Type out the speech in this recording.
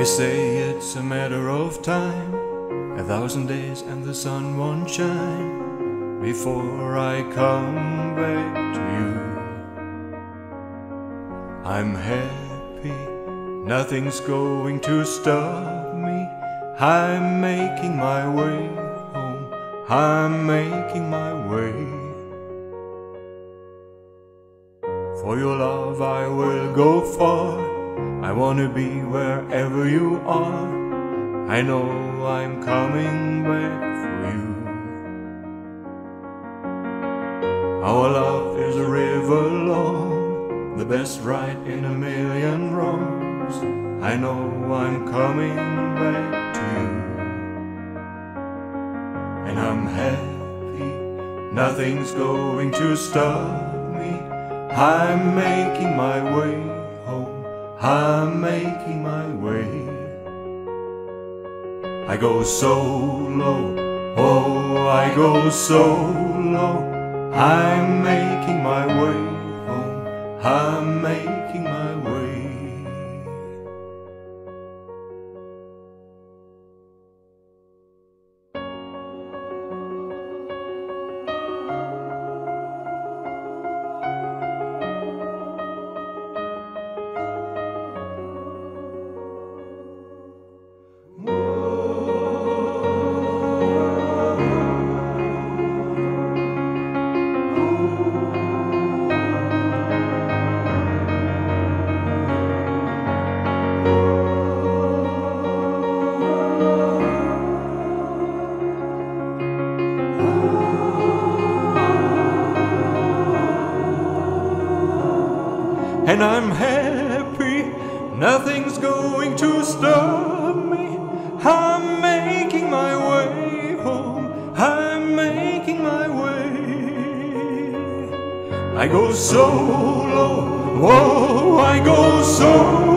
They say it's a matter of time, 1,000 days and the sun won't shine before I come back to you. I'm happy, nothing's going to stop me. I'm making my way home, I'm making my way. For your love I will go far, I wanna be wherever you are. I know I'm coming back for you. Our love is a river long, the best right in a million wrongs. I know I'm coming back to you. And I'm happy, nothing's going to stop me. I'm making my way home, I'm making my way. I go solo, oh I go solo. I'm making my way home, I'm making my way. And I'm happy, nothing's going to stop me. I'm making my way home, I'm making my way. I go solo, whoa, I go solo.